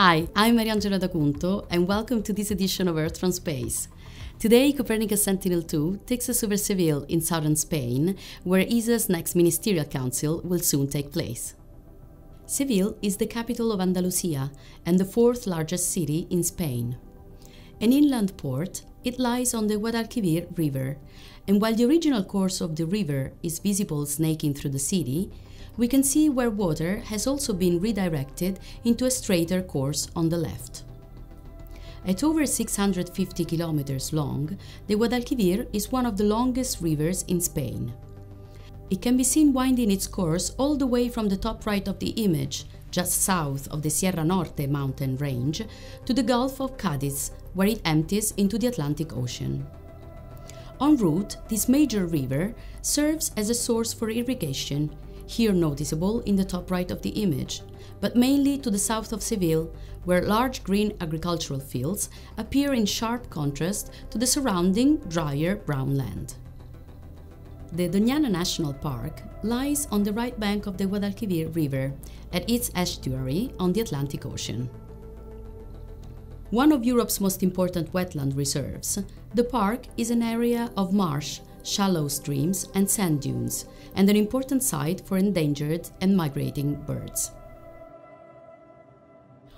Hi, I'm Mariangela D'Acunto and welcome to this edition of Earth from Space. Today, Copernicus Sentinel-2 takes us over Seville in southern Spain, where ESA's next ministerial council will soon take place. Seville is the capital of Andalusia and the fourth largest city in Spain. An inland port, it lies on the Guadalquivir river, and while the original course of the river is visible snaking through the city, we can see where water has also been redirected into a straighter course on the left. At over 650 kilometers long, the Guadalquivir is one of the longest rivers in Spain. It can be seen winding its course all the way from the top right of the image, just south of the Sierra Norte mountain range, to the Gulf of Cádiz, where it empties into the Atlantic Ocean. En route, this major river serves as a source for irrigation, here noticeable in the top right of the image, but mainly to the south of Seville, where large green agricultural fields appear in sharp contrast to the surrounding drier brown land. The Doñana National Park lies on the right bank of the Guadalquivir River, at its estuary on the Atlantic Ocean. One of Europe's most important wetland reserves, the park is an area of marsh, shallow streams and sand dunes, and an important site for endangered and migrating birds.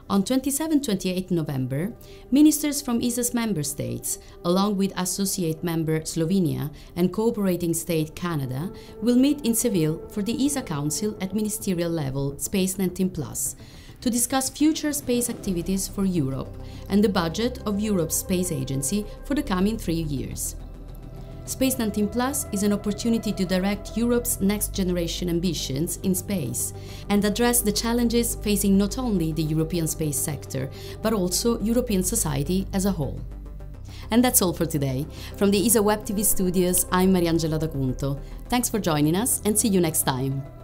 On 27-28 November, ministers from ESA's member states, along with associate member Slovenia and cooperating state Canada, will meet in Seville for the ESA Council at ministerial level Space19+, to discuss future space activities for Europe and the budget of Europe's Space Agency for the coming 3 years. Space19+ is an opportunity to direct Europe's next-generation ambitions in space and address the challenges facing not only the European space sector, but also European society as a whole. And that's all for today. From the ESA Web TV studios, I'm Mariangela D'Acunto. Thanks for joining us and see you next time.